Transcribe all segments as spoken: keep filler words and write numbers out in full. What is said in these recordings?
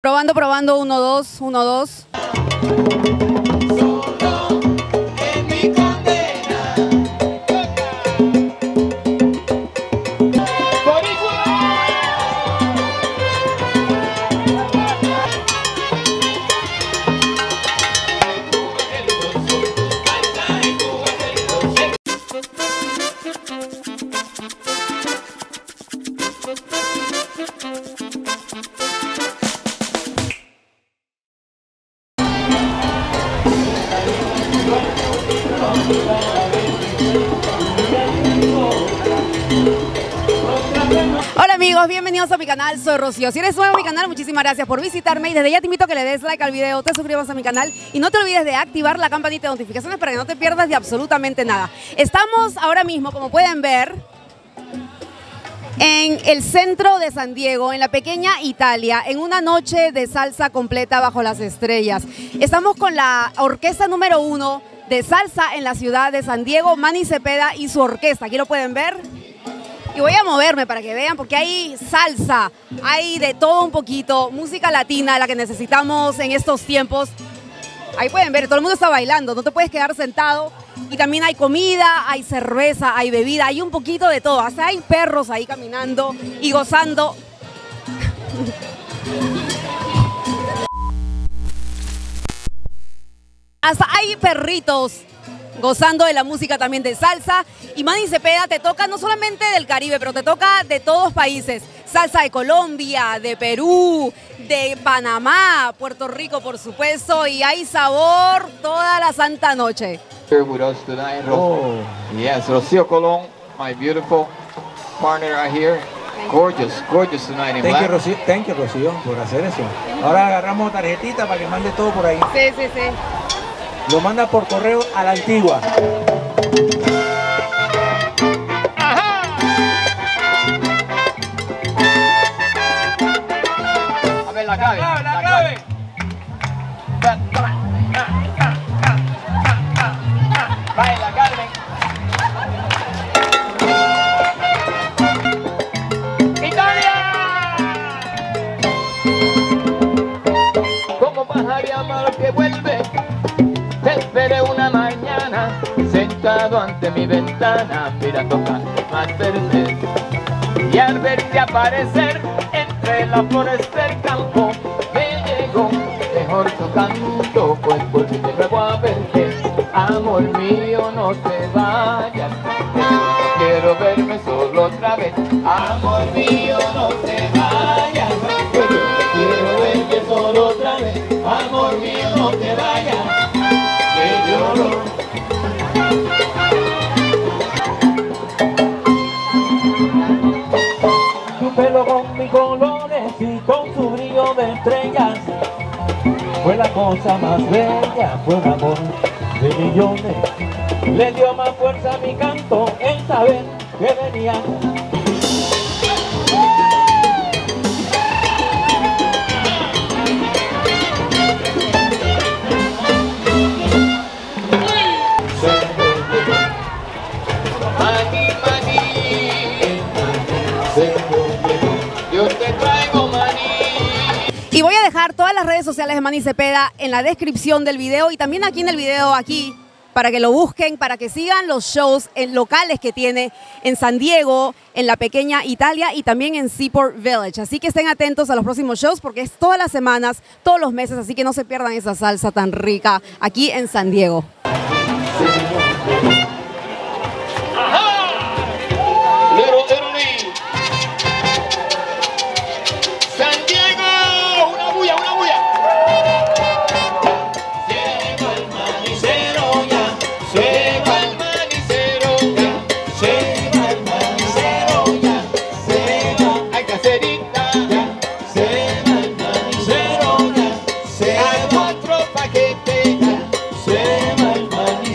Probando, probando, uno, dos, uno, dos. Solo en mi condena. Por igual. Hola amigos, bienvenidos a mi canal, soy Rocío. Si eres nuevo a mi canal, muchísimas gracias por visitarme. Y desde ya te invito a que le des like al video, te suscribas a mi canal. Y no te olvides de activar la campanita de notificaciones para que no te pierdas de absolutamente nada. Estamos ahora mismo, como pueden ver, en el centro de San Diego, en la pequeña Italia, en una noche de salsa completa bajo las estrellas. Estamos con la orquesta número uno de salsa en la ciudad de San Diego, Manny Cepeda y su orquesta. Aquí lo pueden ver. Y voy a moverme para que vean, porque hay salsa, hay de todo un poquito, música latina, la que necesitamos en estos tiempos. Ahí pueden ver, todo el mundo está bailando, no te puedes quedar sentado. Y también hay comida, hay cerveza, hay bebida, hay un poquito de todo. Hasta hay perros ahí caminando y gozando. Hasta hay perritos gozando de la música también de salsa. Y Manny Cepeda te toca no solamente del Caribe, pero te toca de todos países. Salsa de Colombia, de Perú, de Panamá, Puerto Rico por supuesto. Y hay sabor toda la santa noche. With us tonight, oh. Yes, Rocío Colón, my beautiful partner right here. Gorgeous, gorgeous tonight in black. Thank you, Rocío. Thank you, Rocío, por hacer eso. Ahora agarramos tarjetita para que mande todo por ahí. Sí, sí, sí. Lo manda por correo a la antigua. Ajá. A ver, la cabe, la, la cabe. Ante mi ventana, mirando cantos más verdes, y al verte aparecer entre las flores del campo, me llegó mejor tu canto, pues volví de nuevo a verte. Amor mío, no te vayas, quiero verme solo otra vez. Amor mío, no te vayas, quiero verme solo otra vez. Amor mío, no te vayas, que lloro. Colores y con su brillo de estrellas, fue la cosa más bella, fue un amor de millones, le dio más fuerza a mi canto el saber que venía. Y voy a dejar todas las redes sociales de Manny Cepeda en la descripción del video y también aquí en el video, aquí, para que lo busquen, para que sigan los shows locales que tiene en San Diego, en la pequeña Italia y también en Seaport Village. Así que estén atentos a los próximos shows porque es todas las semanas, todos los meses, así que no se pierdan esa salsa tan rica aquí en San Diego. Se va el Manny Cepeda, se va el Manny Cepeda, se va el Manny Cepeda.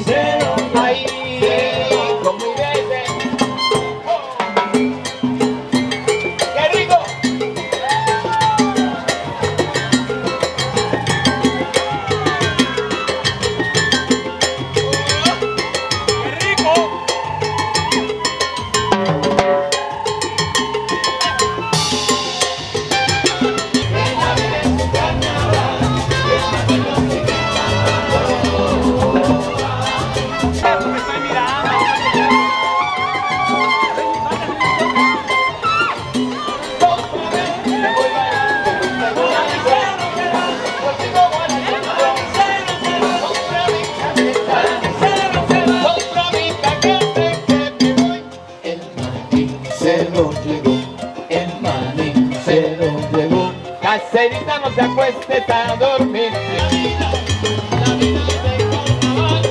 vida no te acuestes a dormir. La vida, la vida es el carnaval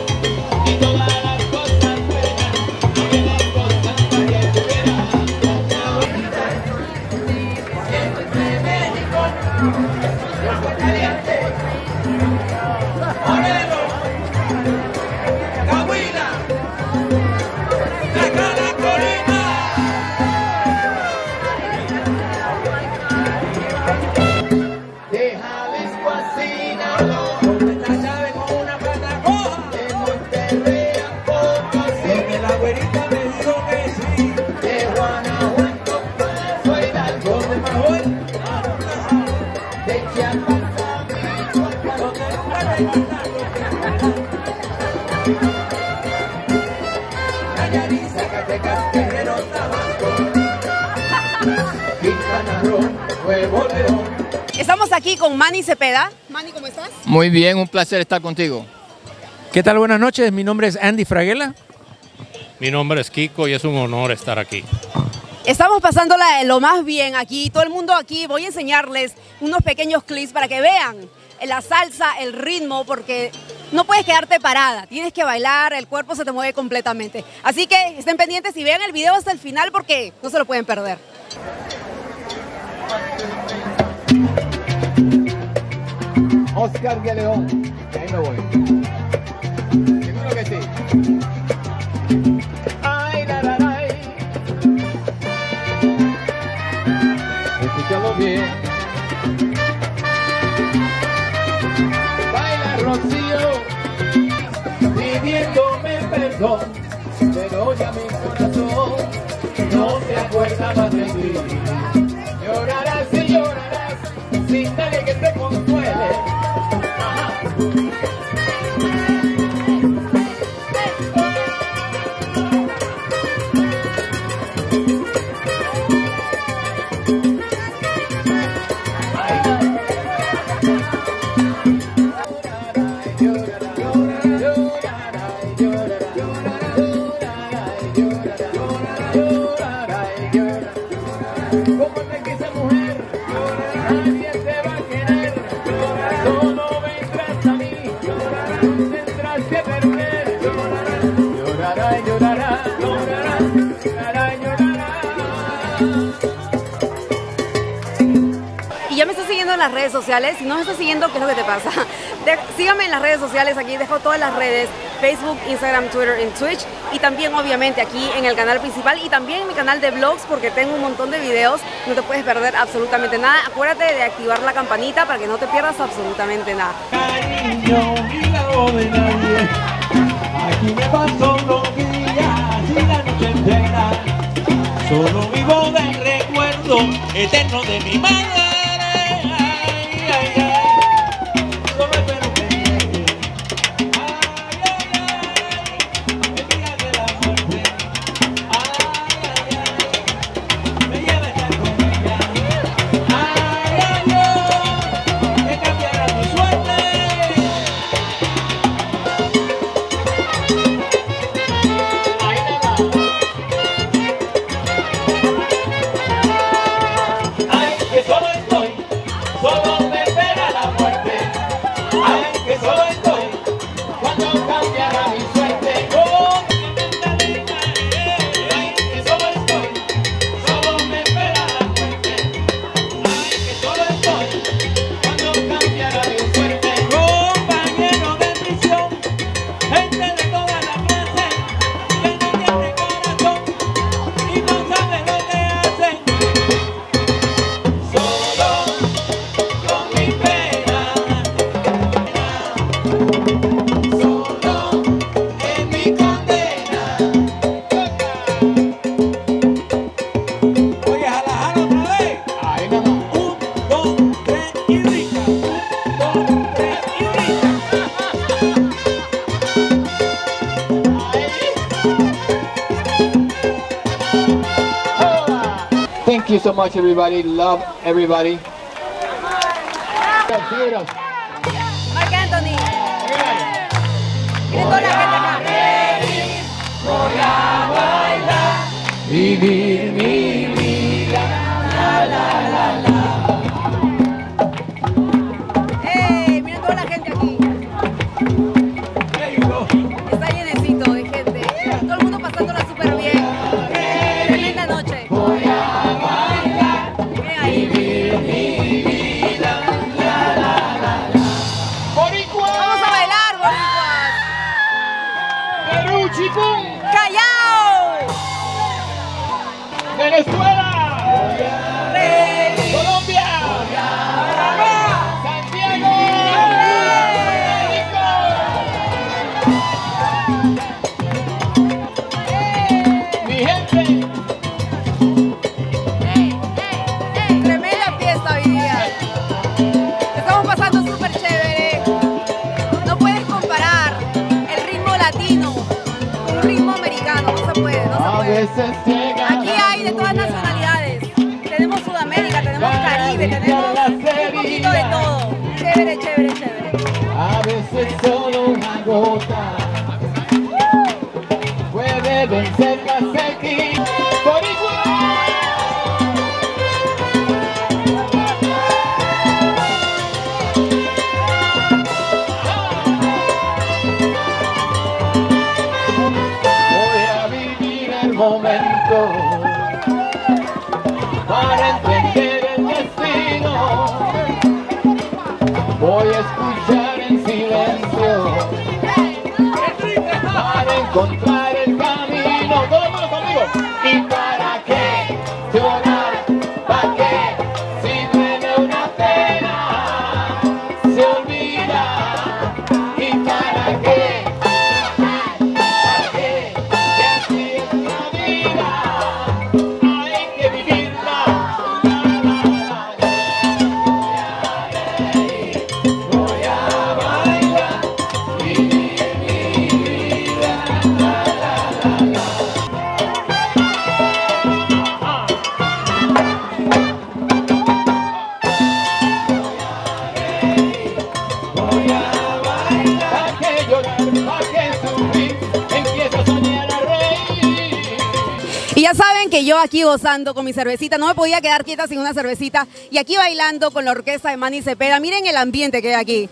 y todas las cosas buenas, no quedan cosas para que esperas. La vida es un tipo, siento entre México, agua caliente, moreno, cahuila, la cara colina. Estamos aquí con Manny Cepeda. Manny, ¿cómo estás? Muy bien, un placer estar contigo. ¿Qué tal? Buenas noches, mi nombre es Andy Fraguela. Mi nombre es Kiko y es un honor estar aquí. Estamos pasándola de lo más bien aquí, todo el mundo aquí. Voy a enseñarles unos pequeños clips para que vean la salsa, el ritmo, porque no puedes quedarte parada, tienes que bailar, el cuerpo se te mueve completamente. Así que estén pendientes y vean el video hasta el final porque no se lo pueden perder. Oscar de León, y ahí me voy. Seguro que sí. Ay, la, la, la. Escúchalo bien. Baila Rocío, pidiéndome perdón, pero ya mi corazón no se acuerda más de ti. Llorarás y llorarás, sin nadie que te consuele. Y ya me estás siguiendo en las redes sociales. Si no me estás siguiendo, ¿qué es lo que te pasa? De sígame en las redes sociales, aquí dejo todas las redes: Facebook, Instagram, Twitter y Twitch. Y también obviamente aquí en el canal principal y también en mi canal de vlogs, porque tengo un montón de videos. No te puedes perder absolutamente nada. Acuérdate de activar la campanita para que no te pierdas absolutamente nada. Cariño, milagro de nadie. Aquí me pasó los días y la noche entera. Solo vivo del recuerdo eterno de mi madre. Thank you so much, everybody. Love everybody. Marc Anthony. Voy a reír, voy a bailar, vivir mi vida. La la la la. Venezuela, ¡Rey! Colombia, Panamá, San Diego, Puerto Rico. Mi gente, hey, hey, hey. Tremenda fiesta hoy día. Estamos pasando súper chévere. No puedes comparar el ritmo latino con un ritmo americano. No se puede, no se puede. De todas las nacionalidades, tenemos Sudamérica, tenemos Caribe, tenemos un poquito de todo. Chévere, chévere, chévere. A veces solo una gota puede vencer la sequía. Por igual voy a vivir el momento. Para entender el destino, voy a escuchar en silencio, para encontrar el camino. Todo el mundo conmigo. ¿Y para qué llorar? ¿Para qué? Si duele una pena, se olvida. ¿Y para qué? ¿Para qué? Que así es la vida. Que yo aquí gozando con mi cervecita, no me podía quedar quieta sin una cervecita, y aquí bailando con la orquesta de Manny Cepeda. Miren el ambiente que hay aquí.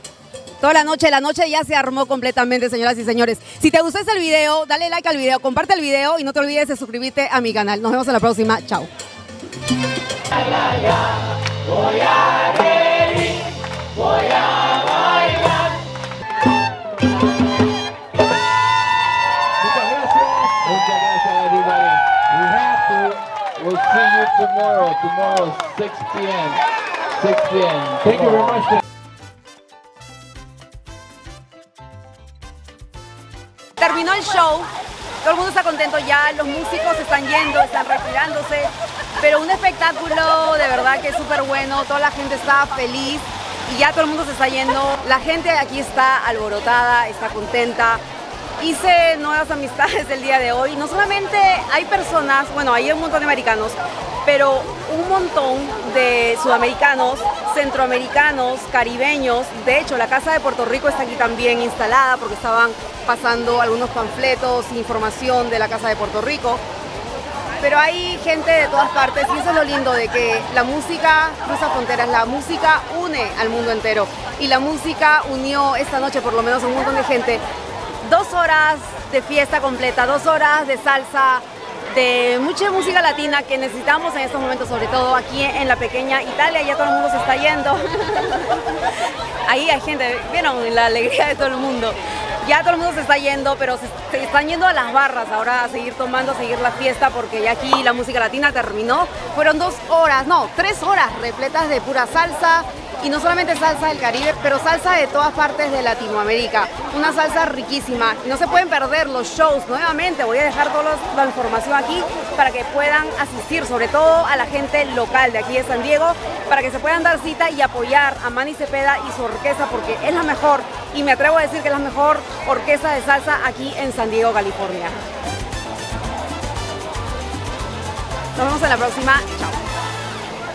Toda la noche, la noche ya se armó completamente, señoras y señores. Si te gustó el video, dale like al video, comparte el video y no te olvides de suscribirte a mi canal. Nos vemos en la próxima, chao. We'll see you tomorrow, tomorrow, six p m six p m Thank you very much. Terminó el show, todo el mundo está contento ya, los músicos están yendo, están retirándose, pero un espectáculo de verdad que es súper bueno, toda la gente está feliz y ya todo el mundo se está yendo. La gente de aquí está alborotada, está contenta. Hice nuevas amistades el día de hoy. No solamente hay personas, bueno, hay un montón de americanos, pero un montón de sudamericanos, centroamericanos, caribeños. De hecho, la Casa de Puerto Rico está aquí también instalada porque estaban pasando algunos panfletos, información de la Casa de Puerto Rico. Pero hay gente de todas partes y eso es lo lindo de que la música cruza fronteras, la música une al mundo entero. Y la música unió esta noche por lo menos a un montón de gente. Dos horas de fiesta completa, dos horas de salsa, de mucha música latina que necesitamos en estos momentos, sobre todo aquí en la pequeña Italia. Ya todo el mundo se está yendo. Ahí hay gente, vieron la alegría de todo el mundo. Ya todo el mundo se está yendo, pero se, se están yendo a las barras ahora a seguir tomando, a seguir la fiesta, porque ya aquí la música latina terminó. Fueron dos horas, no, tres horas repletas de pura salsa. Y no solamente salsa del Caribe, pero salsa de todas partes de Latinoamérica. Una salsa riquísima. No se pueden perder los shows. Nuevamente voy a dejar toda la información aquí para que puedan asistir, sobre todo a la gente local de aquí de San Diego, para que se puedan dar cita y apoyar a Manny Cepeda y su orquesta, porque es la mejor, y me atrevo a decir que es la mejor orquesta de salsa aquí en San Diego, California. Nos vemos en la próxima. Chao.